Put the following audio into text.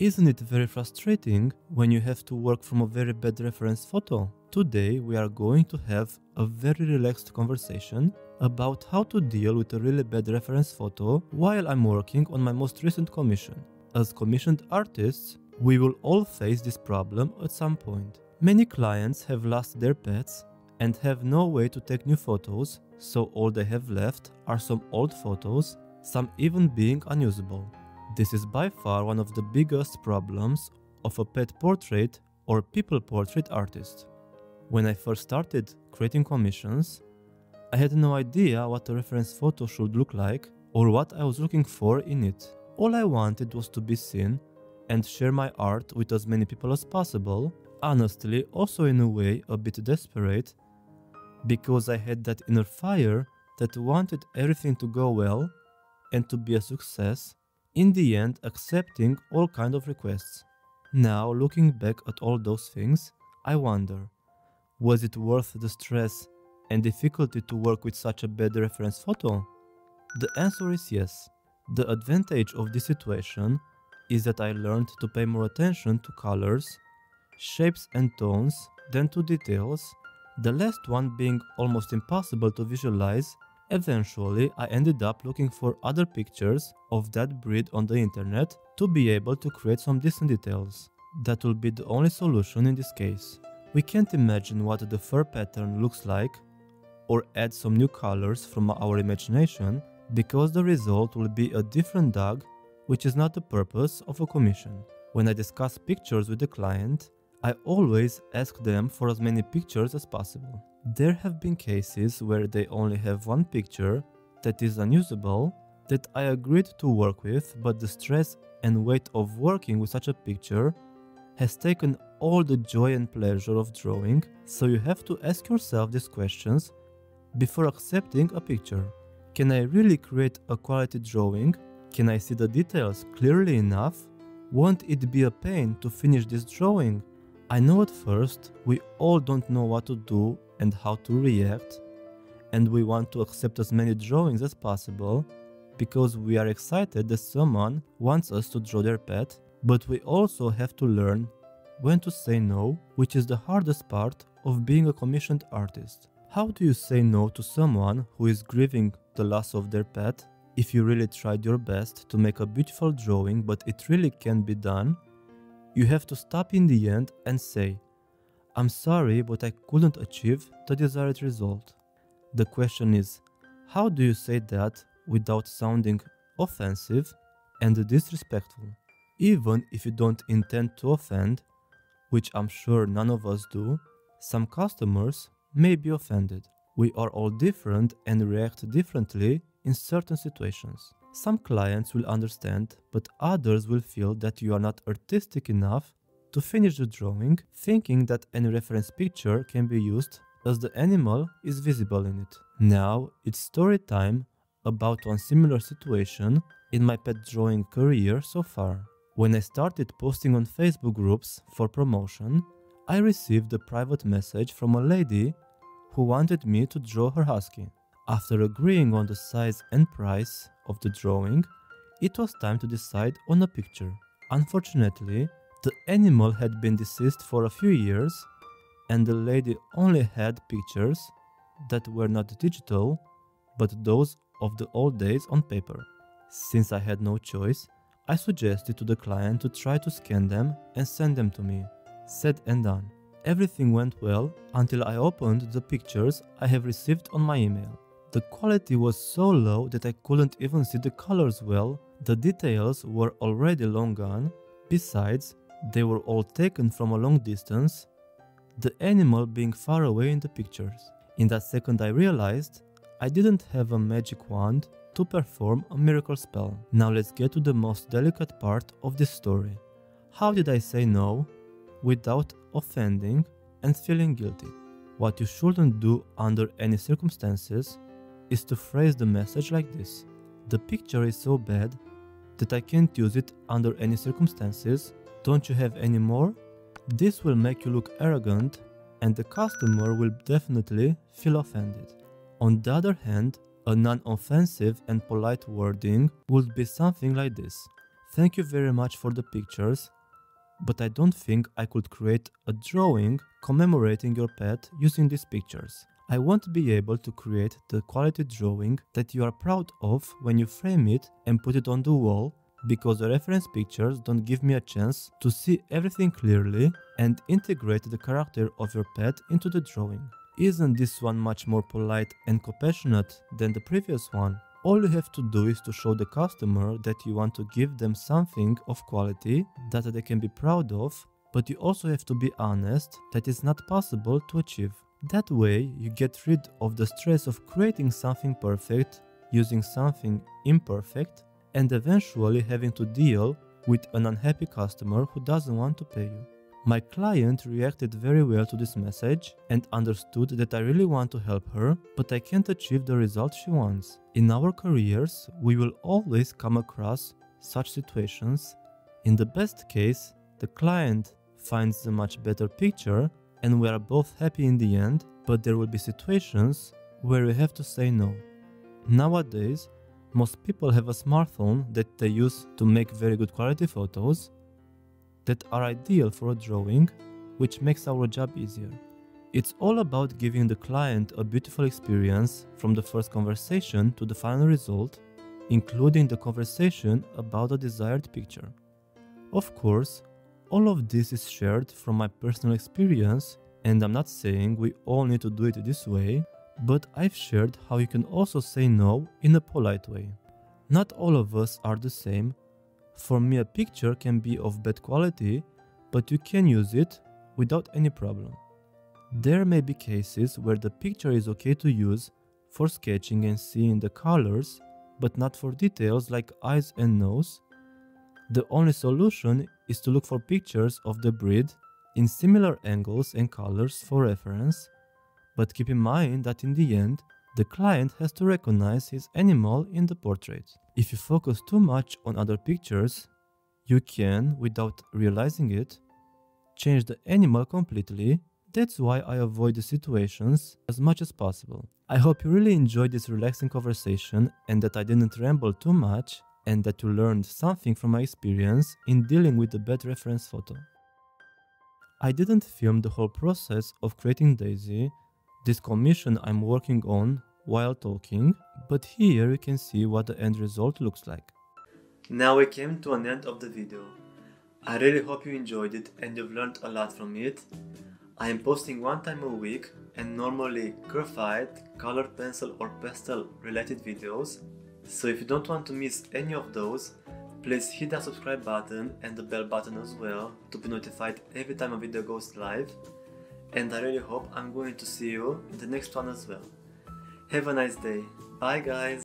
Isn't it very frustrating when you have to work from a very bad reference photo? Today we are going to have a very relaxed conversation about how to deal with a really bad reference photo while I'm working on my most recent commission. As commissioned artists, we will all face this problem at some point. Many clients have lost their pets and have no way to take new photos, so all they have left are some old photos, some even being unusable. This is by far one of the biggest problems of a pet portrait or people portrait artist. When I first started creating commissions, I had no idea what a reference photo should look like or what I was looking for in it. All I wanted was to be seen and share my art with as many people as possible, honestly also in a way a bit desperate, because I had that inner fire that wanted everything to go well and to be a success. In the end, accepting all kinds of requests. Now, looking back at all those things, I wonder, was it worth the stress and difficulty to work with such a bad reference photo? The answer is yes. The advantage of this situation is that I learned to pay more attention to colors, shapes and tones than to details, the last one being almost impossible to visualize. Eventually, I ended up looking for other pictures of that breed on the internet to be able to create some decent details. That will be the only solution in this case. We can't imagine what the fur pattern looks like or add some new colors from our imagination, because the result will be a different dog, which is not the purpose of a commission. When I discuss pictures with the client, I always ask them for as many pictures as possible. There have been cases where they only have one picture that is unusable that I agreed to work with, but the stress and weight of working with such a picture has taken all the joy and pleasure of drawing, so you have to ask yourself these questions before accepting a picture. Can I really create a quality drawing? Can I see the details clearly enough? Won't it be a pain to finish this drawing? I know at first we all don't know what to do and how to react, and we want to accept as many drawings as possible because we are excited that someone wants us to draw their pet, but we also have to learn when to say no, which is the hardest part of being a commissioned artist. How do you say no to someone who is grieving the loss of their pet if you really tried your best to make a beautiful drawing but it really can't be done? You have to stop in the end and say, I'm sorry, but I couldn't achieve the desired result. The question is, how do you say that without sounding offensive and disrespectful? Even if you don't intend to offend, which I'm sure none of us do, some customers may be offended. We are all different and react differently in certain situations. Some clients will understand, but others will feel that you are not artistic enough to finish the drawing, thinking that any reference picture can be used as the animal is visible in it. Now it's story time about one similar situation in my pet drawing career so far. When I started posting on Facebook groups for promotion, I received a private message from a lady who wanted me to draw her husky. After agreeing on the size and price of the drawing, it was time to decide on a picture. Unfortunately, the animal had been deceased for a few years, and the lady only had pictures that were not digital, but those of the old days on paper. Since I had no choice, I suggested to the client to try to scan them and send them to me. Said and done. Everything went well until I opened the pictures I have received on my email. The quality was so low that I couldn't even see the colors well, the details were already long gone, besides, they were all taken from a long distance, the animal being far away in the pictures. In that second I realized I didn't have a magic wand to perform a miracle spell. Now let's get to the most delicate part of this story. How did I say no without offending and feeling guilty? What you shouldn't do under any circumstances is to phrase the message like this. The picture is so bad that I can't use it under any circumstances. Don't you have any more? This will make you look arrogant and the customer will definitely feel offended. On the other hand, a non-offensive and polite wording would be something like this. Thank you very much for the pictures, but I don't think I could create a drawing commemorating your pet using these pictures. I won't be able to create the quality drawing that you are proud of when you frame it and put it on the wall, because the reference pictures don't give me a chance to see everything clearly and integrate the character of your pet into the drawing. Isn't this one much more polite and compassionate than the previous one? All you have to do is to show the customer that you want to give them something of quality that they can be proud of, but you also have to be honest that it's not possible to achieve. That way you get rid of the stress of creating something perfect, using something imperfect, and eventually having to deal with an unhappy customer who doesn't want to pay you. My client reacted very well to this message and understood that I really want to help her, but I can't achieve the result she wants. In our careers, we will always come across such situations. In the best case, the client finds a much better picture and we are both happy in the end, but there will be situations where we have to say no. Nowadays, most people have a smartphone that they use to make very good quality photos that are ideal for a drawing, which makes our job easier. It's all about giving the client a beautiful experience from the first conversation to the final result, including the conversation about a desired picture. Of course, all of this is shared from my personal experience, and I'm not saying we all need to do it this way, but I've shared how you can also say no in a polite way. Not all of us are the same. For me, a picture can be of bad quality, but you can use it without any problem. There may be cases where the picture is okay to use for sketching and seeing the colors, but not for details like eyes and nose. The only solution is to look for pictures of the breed in similar angles and colors for reference, but keep in mind that in the end, the client has to recognize his animal in the portrait. If you focus too much on other pictures, you can, without realizing it, change the animal completely. That's why I avoid the situations as much as possible. I hope you really enjoyed this relaxing conversation and that I didn't ramble too much and that you learned something from my experience in dealing with the bad reference photo. I didn't film the whole process of creating Daisy, this commission I'm working on while talking, but here you can see what the end result looks like. Now we came to an end of the video. I really hope you enjoyed it and you've learned a lot from it. I am posting one time a week and normally graphite, color pencil or pastel related videos, so if you don't want to miss any of those, please hit that subscribe button and the bell button as well to be notified every time a video goes live. And I really hope I'm going to see you in the next one as well. Have a nice day. Bye guys.